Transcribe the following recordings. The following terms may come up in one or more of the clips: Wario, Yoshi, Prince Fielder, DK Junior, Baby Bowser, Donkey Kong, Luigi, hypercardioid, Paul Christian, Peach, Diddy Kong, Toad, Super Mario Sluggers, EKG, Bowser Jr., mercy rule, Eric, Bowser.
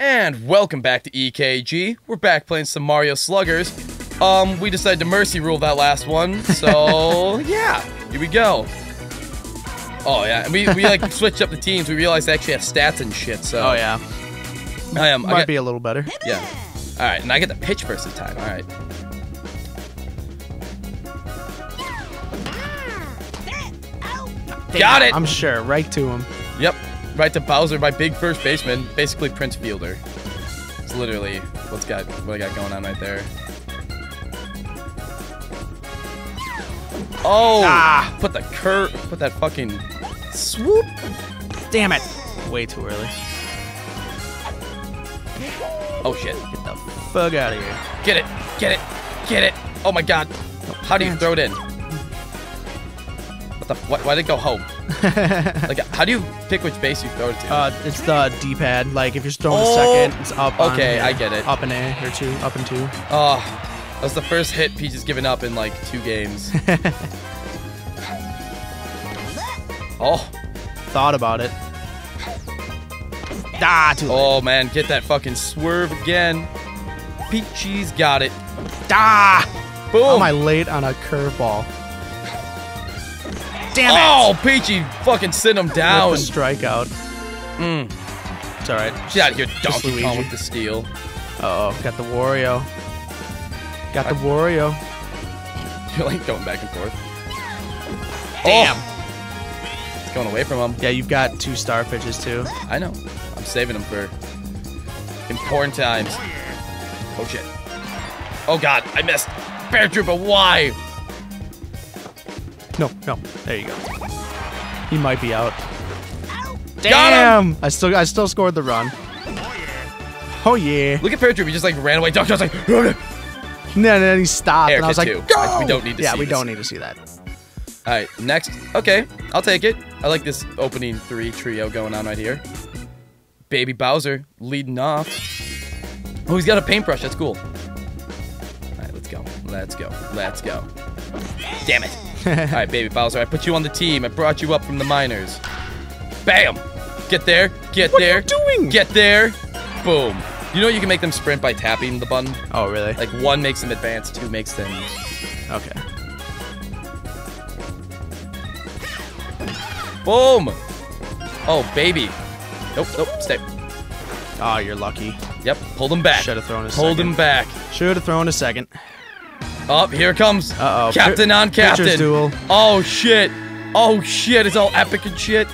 And welcome back to EKG. We're back playing some Mario Sluggers. We decided to mercy rule that last one, so yeah, here we go. Oh yeah, and we like switched up the teams. We realized they actually have stats and shit. So oh yeah, might be a little better. Yeah. All right, and I get the pitch first this time. All right. Damn, got it! I'm sure. Right to him. Yep. Right to Bowser, my big first baseman. Basically Prince Fielder. It's literally what I got going on right there. Oh! Ah. Put that fucking swoop! Damn it! Way too early. Oh shit. Get the fuck out of here. Get it! Get it! Get it! Oh my god. How do you throw it in? Why did it go home? Like, how do you pick which base you throw it to? It's the D-pad. Like, if you're throwing second, it's up. Okay, I get it. Up and A, or two. Up and two. Oh, that was the first hit Peach has given up in like 2 games. Oh, thought about it. Ah, too late. Oh man, get that fucking swerve again. Peachy's got it. Ah, boom. How am I late on a curveball? Damn it. Oh, Peachy fucking sent him down. With the strikeout. It's all right. She's out here Donkey Kong with the steal. Uh-oh, got the Wario. Got the Wario. You're like going back and forth. Damn. Oh. It's going away from him. Yeah, you've got 2 star pitches too. I know. I'm saving them for important times. Oh shit. Oh god, I missed. Bear Trooper, why? No, no. There you go. He might be out. Damn! I still scored the run. Oh yeah. Look at Pear Trooper. He just like ran away. Doctor was like, no, he stopped. Eric, and I was like, go! We don't need to see that. Yeah, we don't need to see that. All right, next. Okay, I'll take it. I like this opening 3 trio going on right here. Baby Bowser leading off. Oh, he's got a paintbrush. That's cool. All right, let's go. Let's go. Let's go. Damn it. Alright, Baby Bowser, I put you on the team. I brought you up from the minors. Bam! Get there, get there. What are you doing? Get there. Boom. You know you can make them sprint by tapping the button? Oh, really? Like, 1 makes them advance, 2 makes them... Okay. Boom! Oh, baby. Nope, nope, stay. Oh, you're lucky. Yep, pulled him back. Should have thrown a second. Pulled him back. Should have thrown a second. Up, here it comes. Uh-oh. Captain on captain. Duel. Oh, shit. Oh, shit. It's all epic and shit.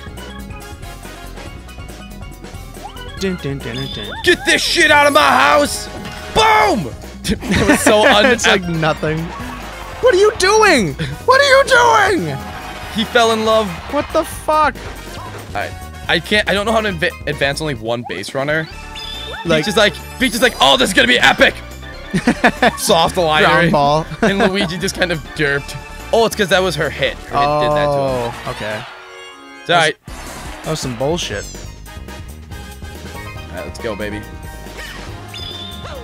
Dun, dun, dun, dun, dun. Get this shit out of my house. Boom. It was so It's like nothing. What are you doing? What are you doing? He fell in love. What the fuck? All right. I don't know how to advance only 1 base runner. Like, Peach is like, oh, this is going to be epic. Soft liner ball. And Luigi just kind of derped. Oh, it's because that was her hit. Her hit did that to him. Okay. It's alright. That was some bullshit. Alright, let's go, baby.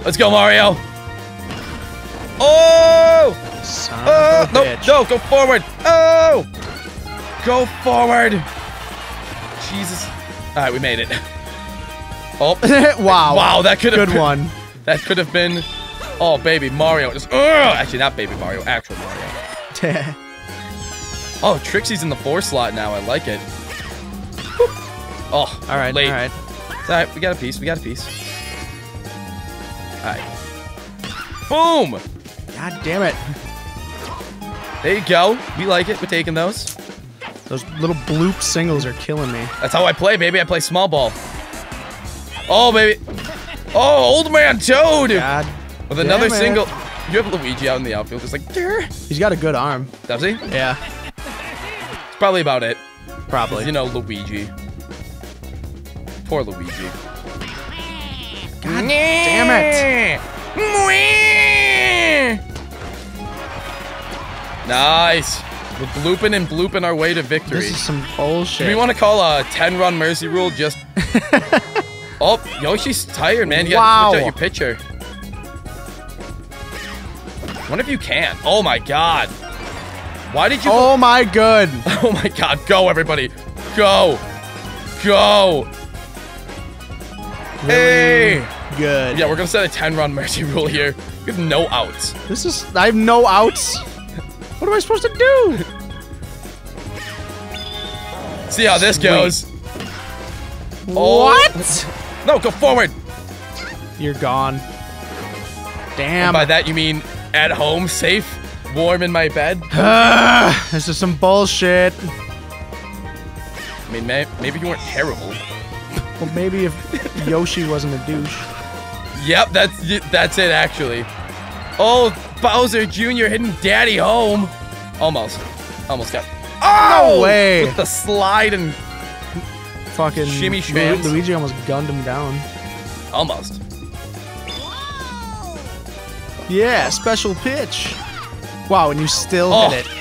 Let's go, Mario. Oh! No, no, go forward. Oh! Go forward. Jesus. Alright, we made it. Oh. Wow. Wow, that could have been. Good one. That could have been. Oh, baby Mario. Just, actually, not baby Mario. Actual Mario. Oh, Trixie's in the 4 slot now. I like it. Whoop. Oh, all right, late. All right. It's all right. We got a piece. We got a piece. All right. Boom. God damn it. There you go. We like it. We're taking those. Those little bloop singles are killing me. That's how I play, baby. I play small ball. Oh, baby. Oh, old man Toad. God. With another single, you have Luigi out in the outfield. Just like, grr. He's got a good arm. Does he? Yeah. It's probably about it. Probably. You know, Luigi. Poor Luigi. God damn it! Nice. We're blooping and blooping our way to victory. This is some bullshit. Do we want to call a 10-run mercy rule just? Oh, Yoshi's tired, man. You gotta switch out your pitcher. I wonder if you can. Oh my god. Why did you. Oh my god. Oh my god. Go, everybody. Go. Go. Really good. Yeah, we're gonna set a 10-round mercy rule here. We have no outs. This is... I have no outs? What am I supposed to do? See how this goes. What? Oh. No, go forward. You're gone. Damn. And by that you mean at home, safe, warm in my bed? This is some bullshit. I mean, maybe you weren't terrible. Well, maybe if Yoshi wasn't a douche. Yep, that's it, actually. Oh, Bowser Jr. hitting Daddy home. Almost got... Oh! No way! With the slide and... Fucking... Shimmy shams. Luigi almost gunned him down. Almost. Yeah, special pitch. Wow, and you still hit it.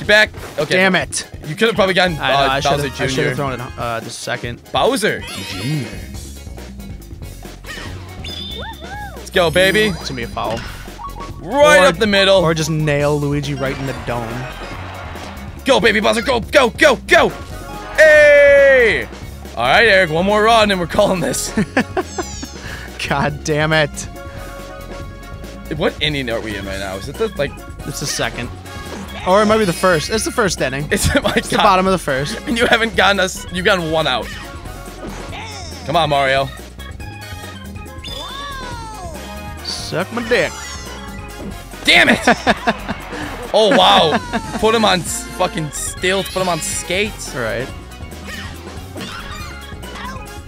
Get back. Okay. Damn it. You could have probably gotten Bowser Jr. I should have thrown it just a second. Bowser Jr. Let's go, baby. It's going to be a foul. Right up the middle. Or just nail Luigi right in the dome. Go, baby Bowser. Go, go, go, go. Hey! All right, Eric. One more run, and we're calling this. God damn it. What inning are we in right now? Is it the, like... It's the second. Or it might be the first. It's the first inning. It's the bottom of the first. And you haven't gotten us. You've gotten one out. Come on, Mario. Suck my dick. Damn it! Oh, wow. Put him on fucking stilts. Put him on skates. All right.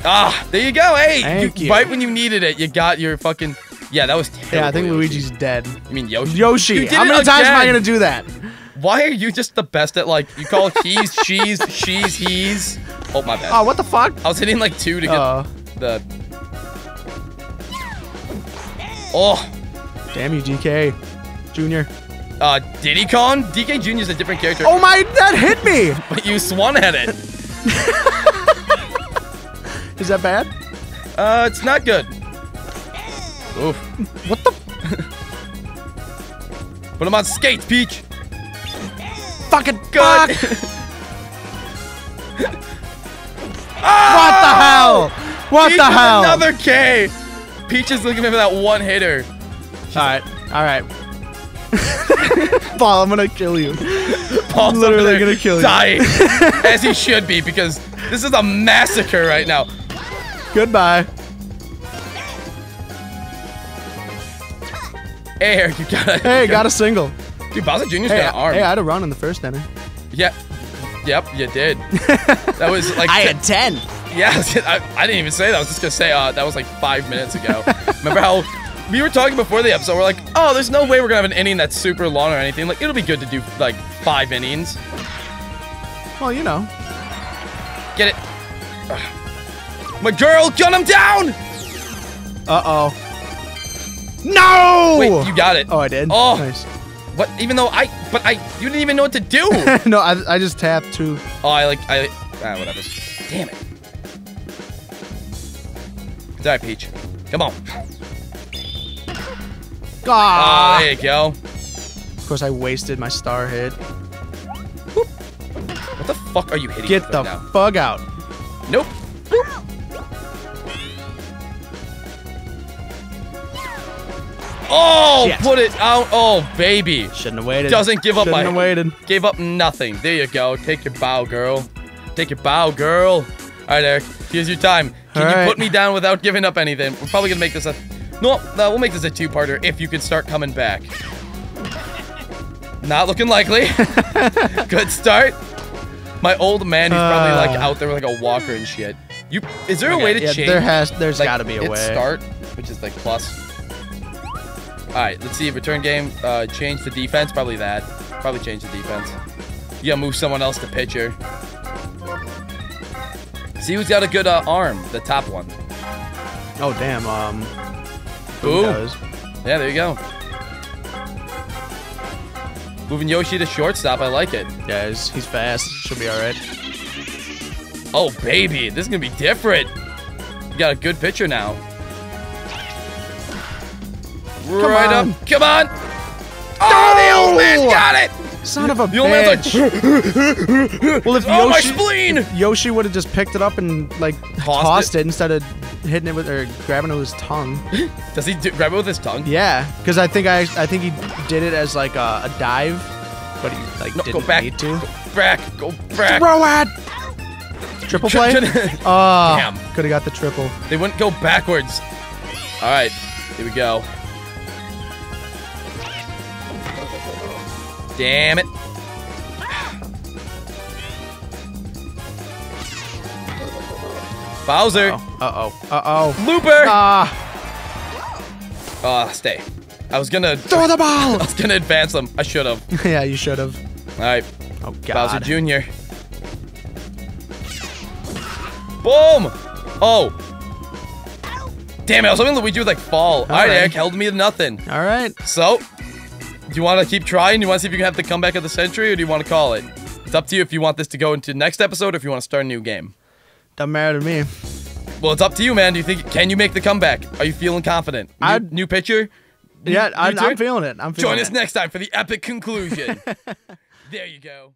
Ah, there you go. Hey, Thank you. Right when you needed it, you got your fucking... Yeah, that was terrible. Yeah, I think Luigi's dead. I mean, Yoshi. Yoshi! How many times am I gonna do that? Why are you just the best at, like, you call cheese, cheese, cheese, he's? Oh, my bad. Oh, what the fuck? I was hitting, like, two to get the... Oh! Damn you, DK Junior. Diddy Kong? DK Junior's a different character. Oh, my... That hit me! But you swan-headed. Is that bad? It's not good. Oof. What the? Put him on skates, Peach. Fucking god. Fuck. Oh! What the hell? What Peach the hell? Another K. Peach is looking for that one hitter. She's all right. Paul, I'm gonna kill you. Paul's literally gonna kill you. Dying, as he should be, because this is a massacre right now. Goodbye. Hey, Eric, you got it. Hey, got a single. Dude, Bowser Jr.'s got an arm. Hey, I had a run in the first inning. Yeah. Yep, you did. That was like... I had 10. Yeah, I didn't even say that. I was just going to say that was like 5 minutes ago. Remember how we were talking before the episode? We're like, oh, there's no way we're going to have an inning that's super long or anything. Like, it'll be good to do like 5 innings. Well, you know. Get it. Ugh. My girl, gun him down! Uh-oh. No! Wait, you got it. Oh, I did? Oh. Nice. What? Even though you didn't even know what to do. No, I just tapped two. Oh, whatever. Damn it. It's all right, Peach. Come on. Ah. Oh, there you go. Of course, I wasted my star hit. Boop. What the fuck are you hitting? Get the fuck out. Nope. Boop. Oh, shit. Put it out. Oh, baby. Shouldn't have waited. Doesn't give up. Shouldn't have waited. Gave up nothing. There you go. Take your bow, girl. Take your bow, girl. All right, Eric. Here's your time. Can you put me down without giving up anything? We're probably going to make this a... No, we'll make this a two-parter if you can start coming back. Not looking likely. Good start. My old man, who's probably, like, out there with, like, a walker and shit. Is there a way to change? There's like, got to be a way. Start, which is, like, plus... Alright, let's see. Return game. Change the defense. Probably that. Probably change the defense. You gotta move someone else to pitcher. See who's got a good arm. The top one. Oh, damn. Boom. Yeah, there you go. Moving Yoshi to shortstop. I like it. Yeah, he's fast. Should be alright. Oh, baby. This is gonna be different. You got a good pitcher now. Right up. Come on. Oh, the old man got it. Son of a bitch. The old man's like, well, if Yoshi, oh, my spleen! If Yoshi would have just picked it up and, like, tossed it instead of hitting it with, or grabbing it with his tongue. Does he grab it with his tongue? Yeah, because I think he did it as, like, a dive, but he, like, didn't need to. Go back, go back. Throw it! Triple play? Oh, damn. Could have got the triple. They wouldn't go backwards. All right, here we go. Damn it. Bowser. Uh-oh. Looper. Stay. I was gonna... Throw the ball! I was gonna advance them. I should've. Yeah, you should've. Alright. Oh, God. Bowser Jr. Boom! Oh. Damn it, I was hoping Luigi would, like, fall. Alright, Eric held me to nothing. Alright. So... Do you want to keep trying? Do you want to see if you can have the comeback of the century, or do you want to call it? It's up to you if you want this to go into next episode, or if you want to start a new game. Doesn't matter to me. Well, it's up to you, man. Do you think, can you make the comeback? Are you feeling confident? New pitcher? Yeah, I'm feeling it. Join us next time for the epic conclusion. There you go.